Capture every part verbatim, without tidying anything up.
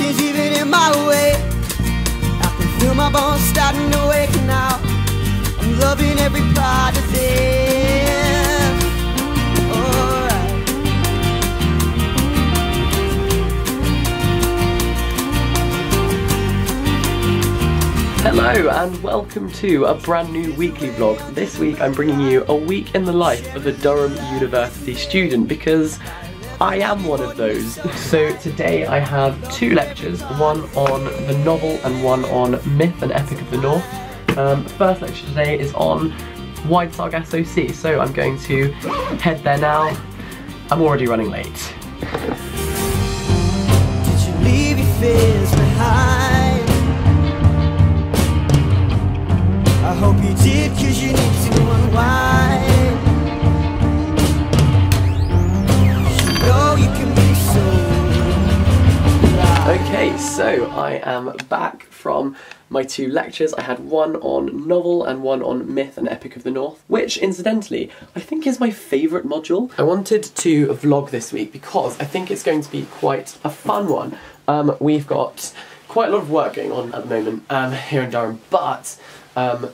things even in my way. I can feel my bones starting to wake now. I'm loving every part of them. Alright. Hello and welcome to a brand new weekly vlog. This week I'm bringing you a week in the life of a Durham University student because I am one of those. So today I have two lectures, one on the novel and one on myth and epic of the North. Um, the first lecture today is on Wide Sargasso Sea, so I'm going to head there now. I'm already running late. Did you leave your fears behind? I hope you did, cause you need to unwind. Okay, so I am back from my two lectures. I had one on novel and one on myth and epic of the North, which incidentally, I think is my favourite module. I wanted to vlog this week because I think it's going to be quite a fun one. Um, we've got quite a lot of work going on at the moment um, here in Durham, but um,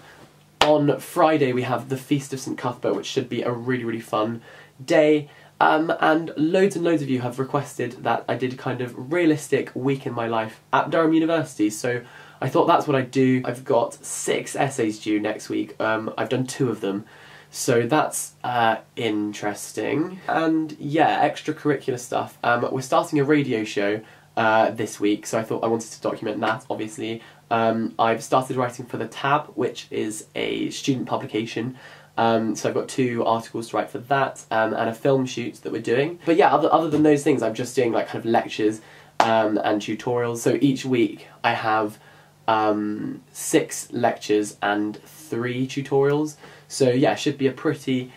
on Friday we have the Feast of St Cuthbert, which should be a really, really fun day. Um, and loads and loads of you have requested that I did a kind of realistic week in my life at Durham University, so I thought that's what I'd do. I've got six essays due next week, um, I've done two of them, so that's uh, interesting. And yeah, extracurricular stuff. Um, we're starting a radio show uh, this week, so I thought I wanted to document that, obviously. Um, I've started writing for The Tab, which is a student publication. Um, so I've got two articles to write for that, um, and a film shoot that we're doing. But yeah, other, other than those things, I'm just doing like kind of lectures um, and tutorials. So each week I have um, six lectures and three tutorials. So yeah, it should be a pretty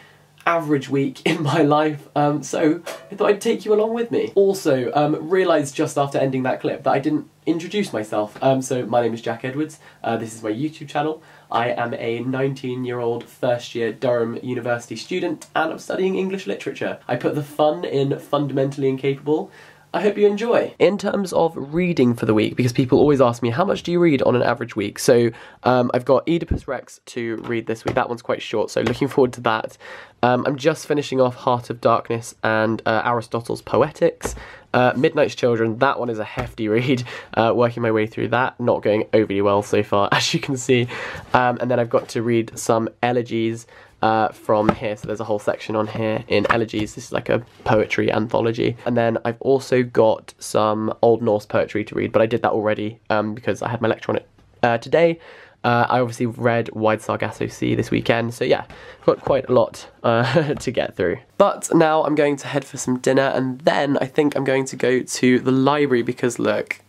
average week in my life. Um, so I thought I'd take you along with me. Also, um, realised just after ending that clip that I didn't introduce myself. Um, so my name is Jack Edwards. Uh, this is my YouTube channel. I am a nineteen-year-old first-year Durham University student and I'm studying English literature. I put the fun in Fundamentally Incapable. I hope you enjoy. In terms of reading for the week, because people always ask me, how much do you read on an average week? So um, I've got Oedipus Rex to read this week. That one's quite short, so looking forward to that. Um, I'm just finishing off Heart of Darkness and uh, Aristotle's Poetics. Uh, Midnight's Children, that one is a hefty read, uh, working my way through that, not going overly well so far, as you can see. Um, and then I've got to read some elegies uh, from here, so there's a whole section on here in elegies. This is like a poetry anthology. And then I've also got some Old Norse poetry to read, but I did that already um, because I had my lecture on it uh, today. Uh, I obviously read Wide Sargasso Sea this weekend, so yeah, got quite a lot uh, to get through. But now I'm going to head for some dinner, and then I think I'm going to go to the library because look,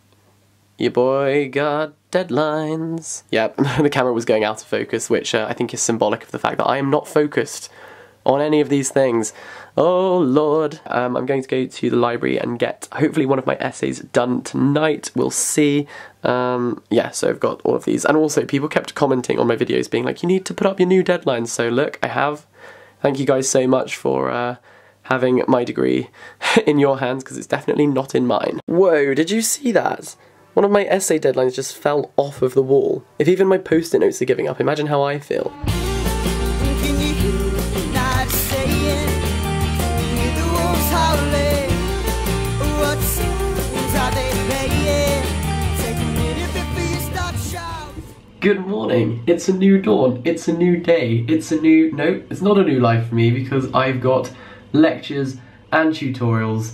your boy got deadlines. Yep, the camera was going out of focus, which uh, I think is symbolic of the fact that I am not focused on any of these things. Oh lord. Um, I'm going to go to the library and get hopefully one of my essays done tonight, we'll see. Um, yeah, so I've got all of these, and also people kept commenting on my videos being like, you need to put up your new deadlines, so look, I have. Thank you guys so much for uh, having my degree in your hands, because it's definitely not in mine. Whoa, did you see that? One of my essay deadlines just fell off of the wall. If even my post-it notes are giving up, imagine how I feel. Good morning, it's a new dawn, it's a new day, it's a new... no, it's not a new life for me because I've got lectures and tutorials.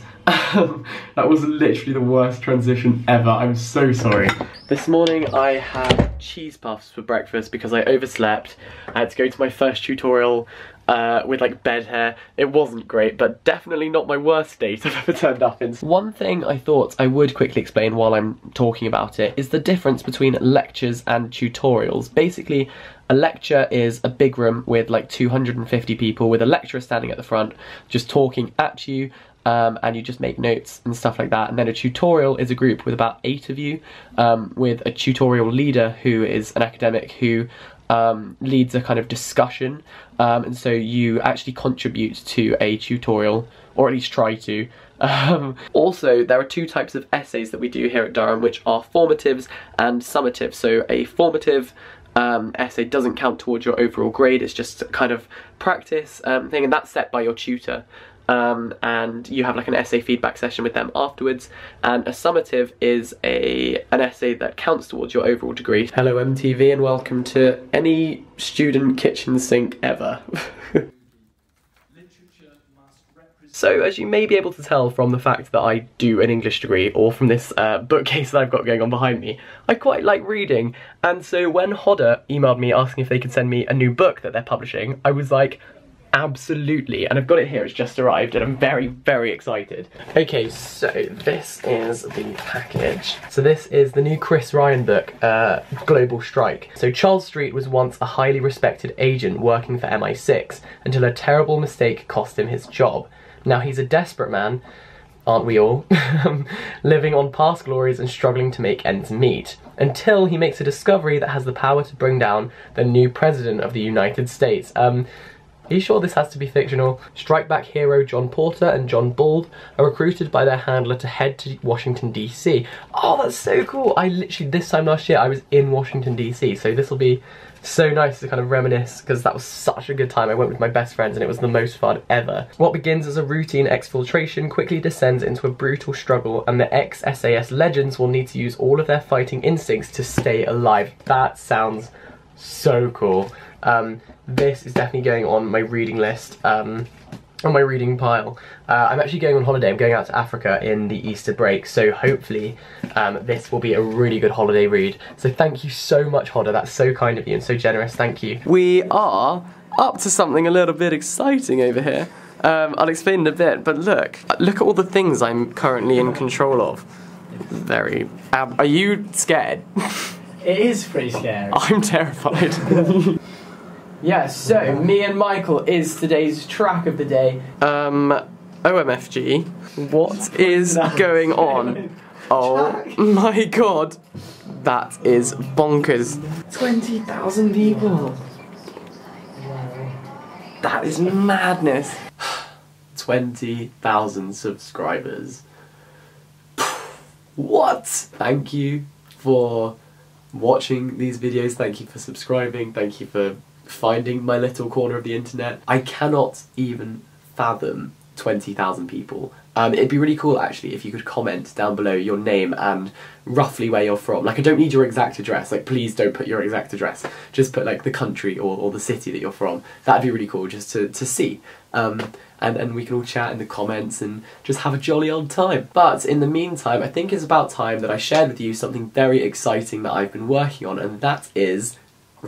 That was literally the worst transition ever, I'm so sorry. This morning I had cheese puffs for breakfast because I overslept. I had to go to my first tutorial uh, with like bed hair. It wasn't great, but definitely not my worst state I've ever turned up in. One thing I thought I would quickly explain while I'm talking about it is the difference between lectures and tutorials. Basically, a lecture is a big room with like two hundred fifty people with a lecturer standing at the front just talking at you. Um, and you just make notes and stuff like that. And then a tutorial is a group with about eight of you, um, with a tutorial leader who is an academic who um, leads a kind of discussion, um, and so you actually contribute to a tutorial or at least try to. Um, also, there are two types of essays that we do here at Durham, which are formatives and summatives. So a formative um, essay doesn't count towards your overall grade, it's just kind of practice um, thing, and that's set by your tutor. Um, and you have like an essay feedback session with them afterwards, and a summative is a an essay that counts towards your overall degree. Hello M T V and welcome to any student kitchen sink ever. So as you may be able to tell from the fact that I do an English degree, or from this uh, bookcase that I've got going on behind me, I quite like reading, and so when Hodder emailed me asking if they could send me a new book that they're publishing, I was like, absolutely, and I've got it here, it's just arrived, and I'm very, very excited. Okay, so this is the package. So this is the new Chris Ryan book, uh, Global Strike. So Charles Street was once a highly respected agent working for M I six, until a terrible mistake cost him his job. Now he's a desperate man, aren't we all, living on past glories and struggling to make ends meet, until he makes a discovery that has the power to bring down the new President of the United States. Um, Are you sure this has to be fictional? Strike Back hero John Porter and John Bald are recruited by their handler to head to Washington D C. Oh, that's so cool! I literally, this time last year, I was in Washington D C, so this will be so nice to kind of reminisce, because that was such a good time. I went with my best friends and it was the most fun ever. What begins as a routine exfiltration quickly descends into a brutal struggle, and the ex-S A S legends will need to use all of their fighting instincts to stay alive. That sounds so cool. Um, this is definitely going on my reading list, um, on my reading pile. Uh, I'm actually going on holiday, I'm going out to Africa in the Easter break, so hopefully um, this will be a really good holiday read. So thank you so much, Hodder, that's so kind of you and so generous, thank you. We are up to something a little bit exciting over here. Um, I'll explain in a bit, but look, look at all the things I'm currently in control of. Very, ab- are you scared? It is pretty scary. I'm terrified. Yeah, so, me and Michael is today's track of the day. Um, O M F G, what is going on? Oh my god, that is bonkers. twenty thousand people. That is madness. twenty thousand subscribers. What? Thank you for watching these videos, thank you for subscribing, thank you for finding my little corner of the internet. I cannot even fathom twenty thousand people. Um, it'd be really cool actually if you could comment down below your name and roughly where you're from. Like, I don't need your exact address, like please don't put your exact address, just put like the country or, or the city that you're from. That'd be really cool just to, to see. Um, and, and we can all chat in the comments and just have a jolly old time. But in the meantime, I think it's about time that I shared with you something very exciting that I've been working on, and that is,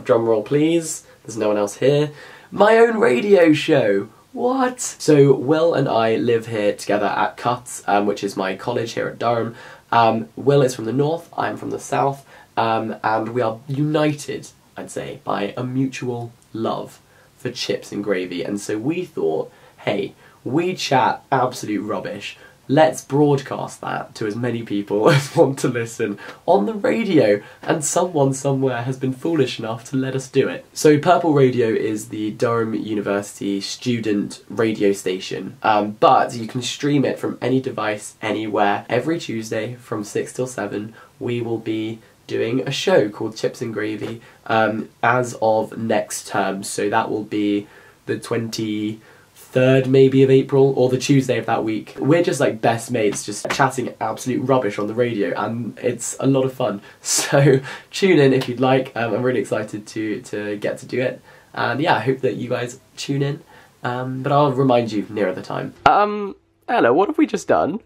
drum roll please, there's no one else here, my own radio show. What? So Will and I live here together at Cuths, um, which is my college here at Durham. Um, Will is from the north, I'm from the south, um, and we are united, I'd say, by a mutual love for Chips and Gravy. And so we thought, hey, we chat absolute rubbish. Let's broadcast that to as many people as want to listen on the radio, and someone somewhere has been foolish enough to let us do it. So Purple Radio is the Durham University student radio station, um, but you can stream it from any device, anywhere. Every Tuesday from six till seven we will be doing a show called Chips and Gravy um, as of next term, so that will be the twenty-third maybe of April, or the Tuesday of that week. We're just like best mates, just chatting absolute rubbish on the radio, and it's a lot of fun. So tune in if you'd like, um, I'm really excited to, to get to do it, and yeah, I hope that you guys tune in, um, but I'll remind you nearer the time. Um, Ella, what have we just done?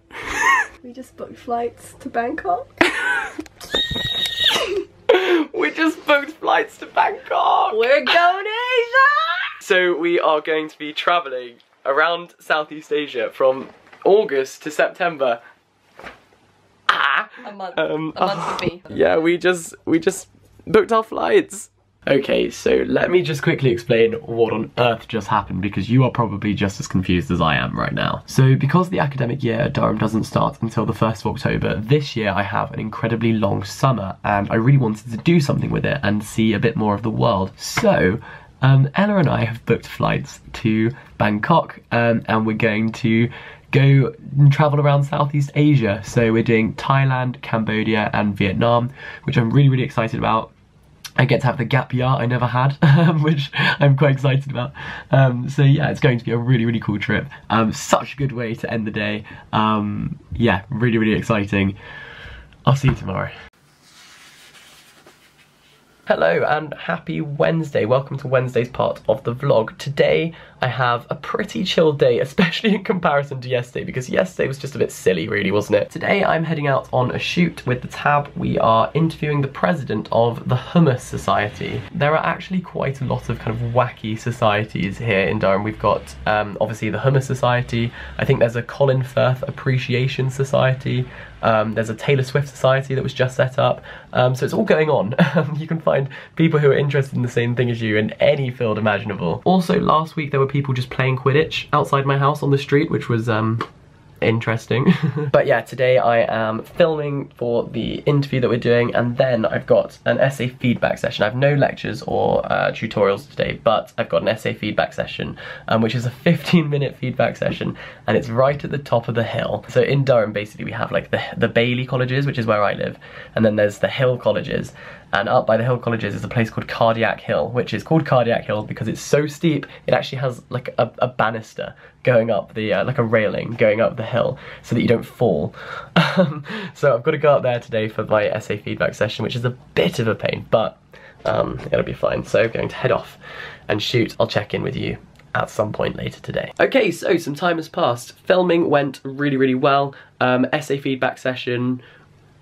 We just booked flights to Bangkok. We just booked flights to Bangkok! We're going to Asia! So we are going to be travelling around Southeast Asia from August to September. Ah, a month. Um, a month to be. Yeah, we just we just booked our flights. Okay, so let me just quickly explain what on earth just happened, because you are probably just as confused as I am right now. So because the academic year at Durham doesn't start until the first of October, this year I have an incredibly long summer, and I really wanted to do something with it and see a bit more of the world. So um, Ella and I have booked flights to Bangkok, um, and we're going to go and travel around Southeast Asia. So we're doing Thailand, Cambodia and Vietnam, which I'm really, really excited about. I get to have the gap year I never had, which I'm quite excited about. Um, so yeah, it's going to be a really, really cool trip. Um, such a good way to end the day. Um, yeah, really, really exciting. I'll see you tomorrow. Hello and happy Wednesday. Welcome to Wednesday's part of the vlog. Today I have a pretty chill day, especially in comparison to yesterday, because yesterday was just a bit silly really, wasn't it? Today I'm heading out on a shoot with the Tab. We are interviewing the president of the Hummus Society. There are actually quite a lot of kind of wacky societies here in Durham. We've got um, obviously the Hummus Society. I think there's a Colin Firth Appreciation Society. Um, there's a Taylor Swift Society that was just set up, um, so it's all going on. You can find people who are interested in the same thing as you in any field imaginable. Also, last week there were people just playing Quidditch outside my house on the street, which was um, interesting. But yeah, today I am filming for the interview that we're doing, and then I've got an essay feedback session. I have no lectures or uh, tutorials today, but I've got an essay feedback session, um, which is a fifteen minute feedback session, and it's right at the top of the hill. So in Durham, basically, we have like the, the Bailey Colleges, which is where I live, and then there's the Hill Colleges. And up by the Hill Colleges is a place called Cardiac Hill, which is called Cardiac Hill because it's so steep, it actually has like a, a banister going up the, uh, like a railing going up the hill so that you don't fall. Um, so I've got to go up there today for my essay feedback session, which is a bit of a pain, but um, it'll be fine. So I'm going to head off and shoot. I'll check in with you at some point later today. Okay, so some time has passed. Filming went really, really well. Um, essay feedback session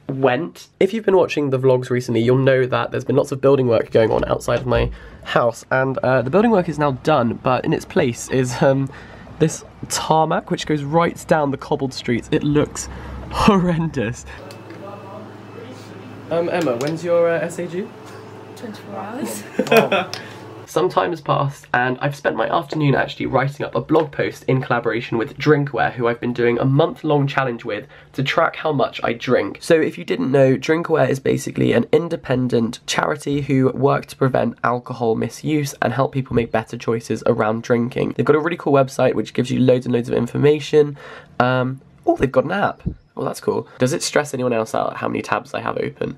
went. If you've been watching the vlogs recently, you'll know that there's been lots of building work going on outside of my house, and uh, the building work is now done, but in its place is um, this tarmac which goes right down the cobbled streets. It looks horrendous. Um, Emma, when's your uh, essay due? twenty-four hours. Oh. Some time has passed, and I've spent my afternoon actually writing up a blog post in collaboration with Drinkaware, who I've been doing a month-long challenge with to track how much I drink. So if you didn't know, Drinkaware is basically an independent charity who work to prevent alcohol misuse and help people make better choices around drinking. They've got a really cool website which gives you loads and loads of information. Um, oh, they've got an app. Well, that's cool. Does it stress anyone else out how many tabs I have open?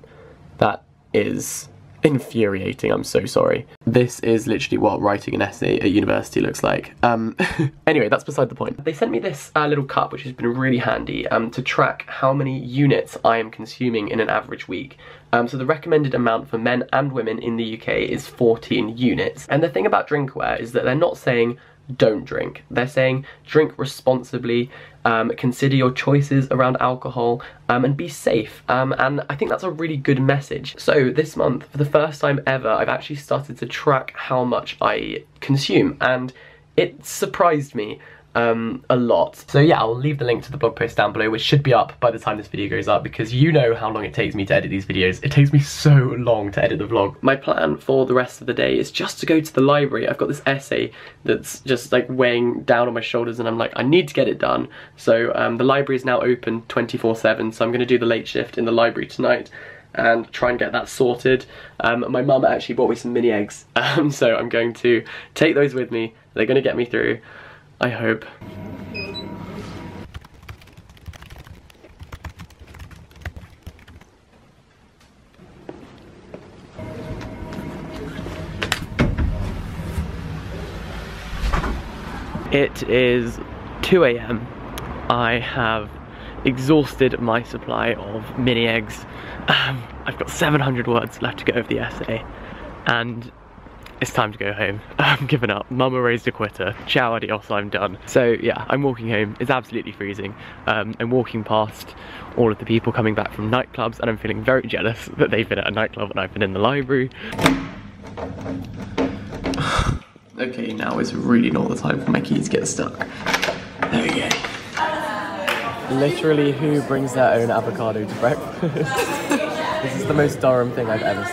That is infuriating. I'm so sorry. This is literally what writing an essay at university looks like. Um, anyway, that's beside the point. They sent me this uh, little cup, which has been really handy um, to track how many units I am consuming in an average week. Um, so the recommended amount for men and women in the U K is fourteen units. And the thing about Drinkaware is that they're not saying don't drink. They're saying drink responsibly, um, consider your choices around alcohol, um, and be safe. Um, and I think that's a really good message. So this month, for the first time ever, I've actually started to track how much I consume, and it surprised me um, a lot. So yeah, I'll leave the link to the blog post down below, which should be up by the time this video goes up, because you know how long it takes me to edit these videos. It takes me so long to edit the vlog. My plan for the rest of the day is just to go to the library. I've got this essay that's just like weighing down on my shoulders, and I'm like, I need to get it done. So um, the library is now open twenty-four seven, so I'm gonna do the late shift in the library tonight and try and get that sorted. Um, my mum actually bought me some mini eggs, um, so I'm going to take those with me. They're gonna get me through, I hope. It is two A M I have exhausted my supply of mini eggs. Um, I've got seven hundred words left to go over the essay, and it's time to go home. I'm giving up. Mama raised a quitter. Ciao, adios, I'm done. So yeah, I'm walking home. It's absolutely freezing. Um, I'm walking past all of the people coming back from nightclubs, and I'm feeling very jealous that they've been at a nightclub and I've been in the library. Okay, now is really not the time for my keys to get stuck. There we go. Literally, who brings their own avocado to breakfast? This is the most Durham thing I've ever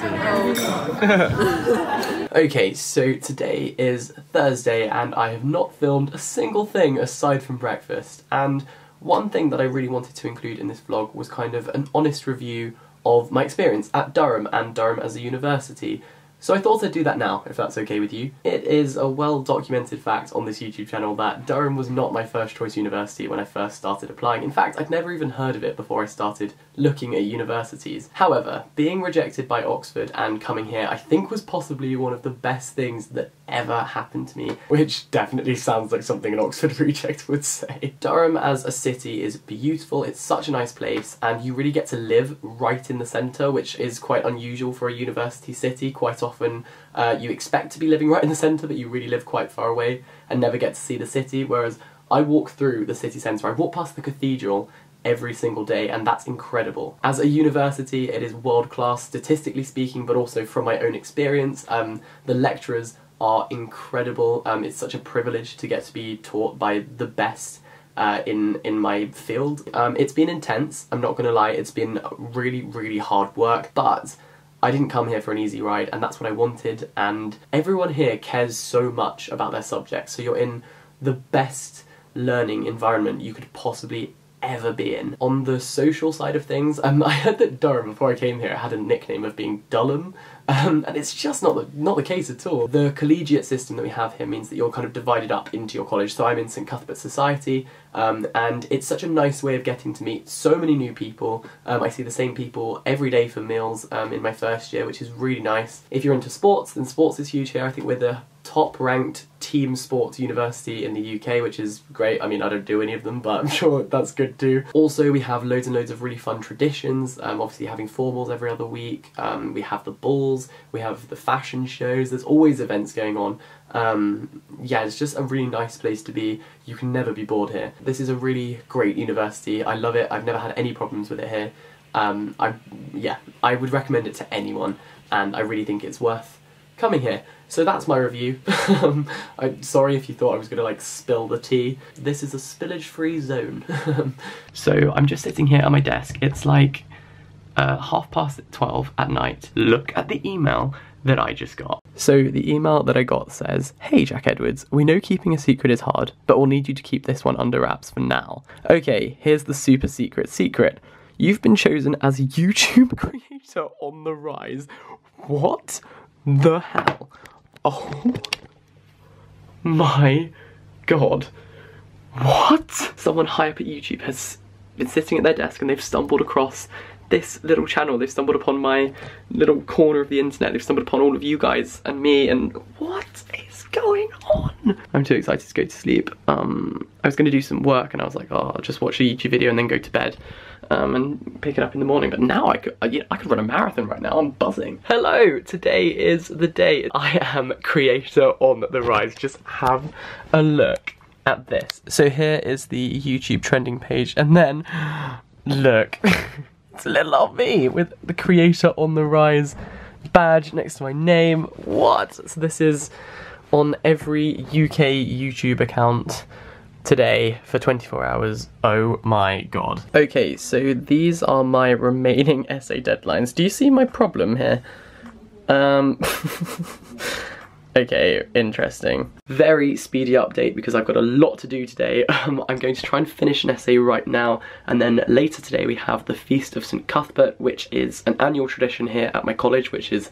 seen. Okay, so today is Thursday and I have not filmed a single thing aside from breakfast. And one thing that I really wanted to include in this vlog was kind of an honest review of my experience at Durham and Durham as a university. So I thought I'd do that now, if that's okay with you. It is a well-documented fact on this YouTube channel that Durham was not my first choice university when I first started applying. In fact, I'd never even heard of it before I started looking at universities. However, being rejected by Oxford and coming here I think was possibly one of the best things that ever happened to me, which definitely sounds like something an Oxford reject would say. Durham as a city is beautiful, it's such a nice place, and you really get to live right in the centre, which is quite unusual for a university city. Quite often uh, you expect to be living right in the centre, but you really live quite far away and never get to see the city, whereas I walk through the city centre, I walk past the cathedral every single day, and that's incredible. As a university, it is world-class, statistically speaking, but also from my own experience. Um, the lecturers are incredible. Um, it's such a privilege to get to be taught by the best uh, in, in my field. Um, it's been intense, I'm not gonna lie, it's been really, really hard work, but I didn't come here for an easy ride, and that's what I wanted, and everyone here cares so much about their subject, so you're in the best learning environment you could possibly ever be in. On the social side of things, um, I heard that Durham, before I came here, had a nickname of being Dullham, um, and it's just not the, not the case at all. The collegiate system that we have here means that you're kind of divided up into your college, so I'm in St Cuthbert's Society, um, and it's such a nice way of getting to meet so many new people. Um, I see the same people every day for meals um, in my first year, which is really nice. If you're into sports, then sports is huge here. I think we're the top-ranked team sports university in the U K, which is great. I mean, I don't do any of them, but I'm sure that's good too. Also, we have loads and loads of really fun traditions, um, obviously having formals every other week, um, we have the balls, we have the fashion shows, there's always events going on. Um, yeah, it's just a really nice place to be. You can never be bored here. This is a really great university, I love it, I've never had any problems with it here. Um, I, yeah, I would recommend it to anyone, and I really think it's worth coming here. So that's my review. um, I'm sorry if you thought I was gonna like spill the tea. This is a spillage-free zone. So I'm just sitting here at my desk. It's like uh, half past twelve at night. Look at the email that I just got. So the email that I got says, "Hey Jack Edwards, we know keeping a secret is hard, but we'll need you to keep this one under wraps for now. Okay, here's the super secret secret. You've been chosen as a YouTube creator on the rise." What the hell? Oh my god. What? Someone high up at YouTube has been sitting at their desk and they've stumbled across this little channel. They've stumbled upon my little corner of the internet. They've stumbled upon all of you guys and me, and what is going on? I'm too excited to go to sleep. Um, I was gonna do some work and I was like, oh, I'll just watch a YouTube video and then go to bed. Um, and pick it up in the morning, but now I could, you know, I could run a marathon right now, I'm buzzing. Hello, today is the day. I am creator on the rise, just have a look at this. So here is the YouTube trending page, and then, look, it's a little old me with the creator on the rise badge next to my name. What? So this is on every U K YouTube account today for twenty-four hours, oh my god. Okay, so these are my remaining essay deadlines. Do you see my problem here? Um, okay, interesting. Very speedy update because I've got a lot to do today. Um, I'm going to try and finish an essay right now, and then later today we have the Feast of St Cuthbert, which is an annual tradition here at my college, which is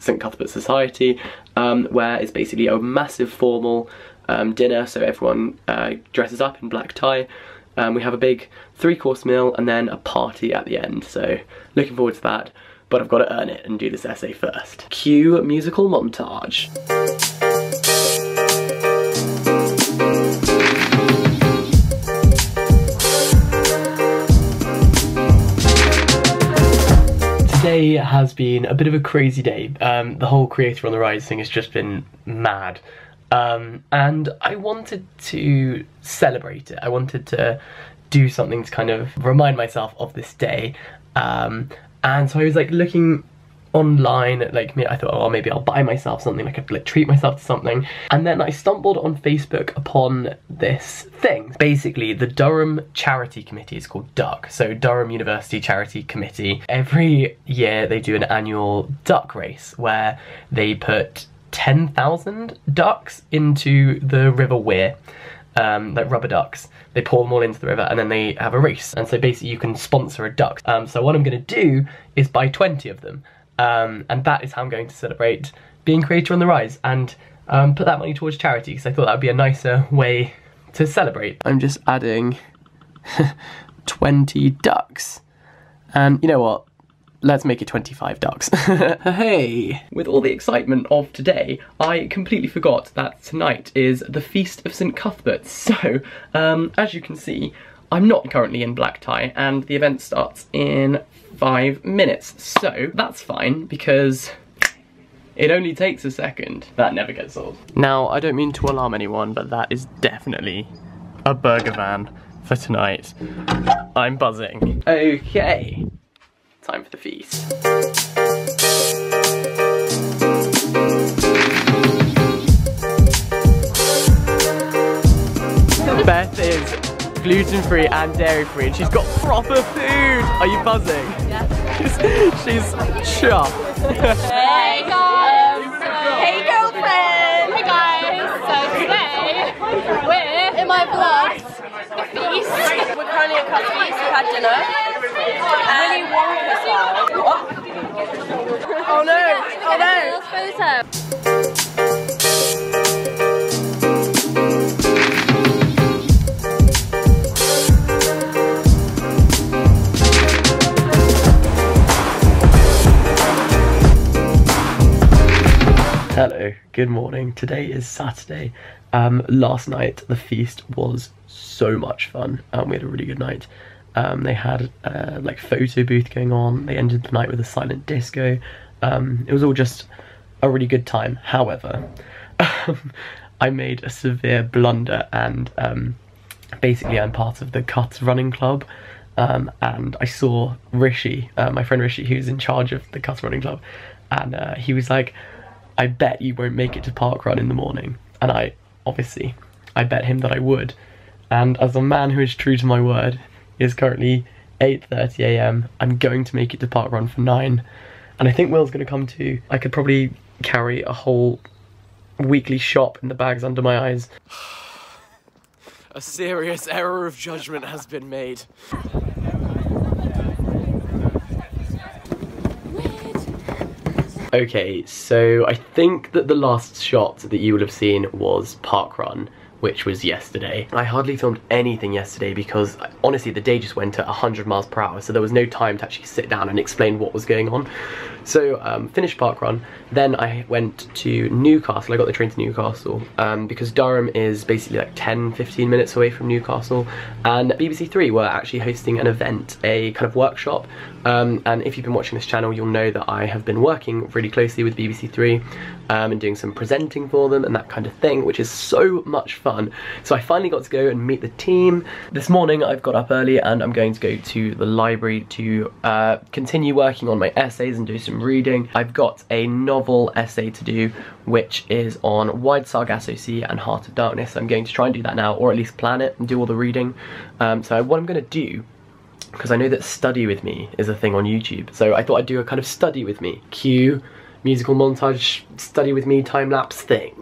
St Cuthbert's Society, um, where it's basically a massive formal Um, dinner, so everyone uh, dresses up in black tie. Um, we have a big three-course meal and then a party at the end, so looking forward to that, but I've got to earn it and do this essay first. Cue musical montage. Today has been a bit of a crazy day. Um, the whole Creator on the Rise thing has just been mad. Um, and I wanted to celebrate it. I wanted to do something to kind of remind myself of this day. Um, and so I was like looking online at, like, I thought, oh, maybe I'll buy myself something, I could like treat myself to something. And then I stumbled on Facebook upon this thing. Basically, the Durham Charity Committee is called Duck. So Durham University Charity Committee. Every year they do an annual duck race where they put ten thousand ducks into the River Weir, um, like rubber ducks. They pour them all into the river and then they have a race. And so basically you can sponsor a duck. Um, so what I'm gonna do is buy twenty of them. Um, and that is how I'm going to celebrate being creator on the rise, and um, put that money towards charity, because I thought that would be a nicer way to celebrate. I'm just adding twenty ducks, and you know what? Let's make it twenty-five ducks. Hey! With all the excitement of today, I completely forgot that tonight is the Feast of St Cuthbert. So, um, as you can see, I'm not currently in black tie, and the event starts in five minutes. So, that's fine, because it only takes a second. That never gets old. Now, I don't mean to alarm anyone, but that is definitely a burger van for tonight. I'm buzzing. Okay. Time for the feast. Beth is gluten-free and dairy-free, and she's got proper food. Are you buzzing? Yeah. She's, she's chuffed. Hey guys. Hey girlfriend. Hey guys. So today we're in my vlog. The feast. We're currently at Cuthbert's. We've had dinner. Really warm as well. Oh no! Oh no! Hello. Good morning. Today is Saturday. Um, last night the feast was so much fun, and um, we had a really good night. Um, they had uh, like photo booth going on. They ended the night with a silent disco. Um, it was all just a really good time. However, um, I made a severe blunder, and um, basically I'm part of the Cuths running club, um, and I saw Rishi, uh, my friend Rishi, who's in charge of the Cuths running club, and uh, he was like, I bet you won't make it to park run in the morning. And I obviously I bet him that I would. And as a man who is true to my word, it is currently eight thirty a m I'm going to make it to park run for nine. And I think Will's going to come too. I could probably carry a whole weekly shop in the bags under my eyes. A serious error of judgment has been made. Okay, so I think that the last shot that you would have seen was park run, which was yesterday. I hardly filmed anything yesterday because, honestly, the day just went at one hundred miles per hour, so there was no time to actually sit down and explain what was going on. So, um, finished parkrun, then I went to Newcastle. I got the train to Newcastle, um, because Durham is basically like ten, fifteen minutes away from Newcastle, and B B C Three were actually hosting an event, a kind of workshop, um, and if you've been watching this channel, you'll know that I have been working really closely with B B C Three, um, and doing some presenting for them and that kind of thing, which is so much fun. So I finally got to go and meet the team. This morning I've got up early and I'm going to go to the library to uh, continue working on my essays and do some reading. I've got a novel essay to do, which is on Wide Sargasso Sea and Heart of Darkness. I'm going to try and do that now, or at least plan it and do all the reading. Um, so what I'm going to do, because I know that study with me is a thing on YouTube, so I thought I'd do a kind of study with me. Cue musical montage study with me time-lapse thing.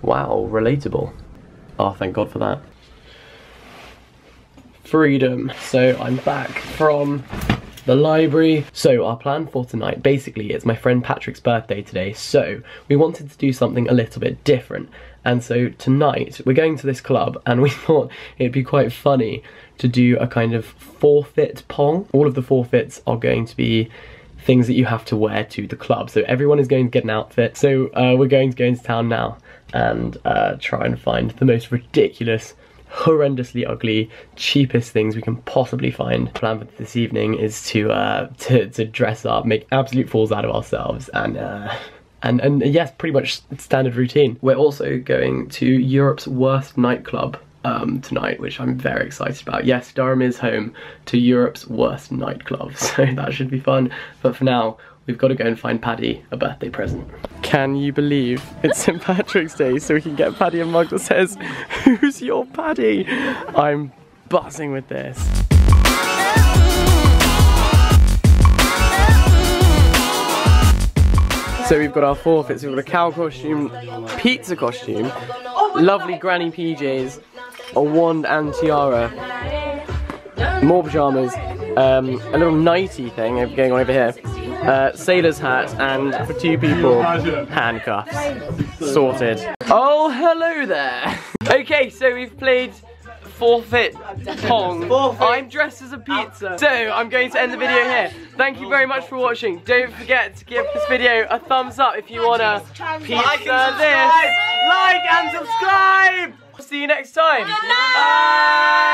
Wow, relatable. Oh, thank God for that. Freedom. So I'm back from the library. So our plan for tonight, basically, it's my friend Patrick's birthday today, so we wanted to do something a little bit different. And so tonight we're going to this club, and we thought it'd be quite funny to do a kind of forfeit pong. All of the forfeits are going to be things that you have to wear to the club. So everyone is going to get an outfit. So uh, we're going to go into town now and uh, try and find the most ridiculous, horrendously ugly, cheapest things we can possibly find. The plan for this evening is to uh, to, to dress up, make absolute fools out of ourselves, and uh, and and yes, pretty much standard routine. We're also going to Europe's worst nightclub um, tonight, which I'm very excited about. Yes, Durham is home to Europe's worst nightclub, so that should be fun. But for now, we've got to go and find Paddy a birthday present. Can you believe it's Saint Patrick's Day, so we can get Paddy a mug that says, "Who's your Paddy?" I'm buzzing with this. So we've got our forfeits, we've got a cow costume, pizza costume, lovely granny P Js, a wand and tiara, more pyjamas, um, a little nighty thing going on over here, uh, sailor's hat, and for two people, handcuffs. Sorted. Oh, hello there! Okay, so we've played forfeit pong. Forfeit. I'm dressed as a pizza. So I'm going to end the video here. Thank you very much for watching. Don't forget to give this video a thumbs up if you want a pizza like this. Like and subscribe! See you next time. Good night. Bye.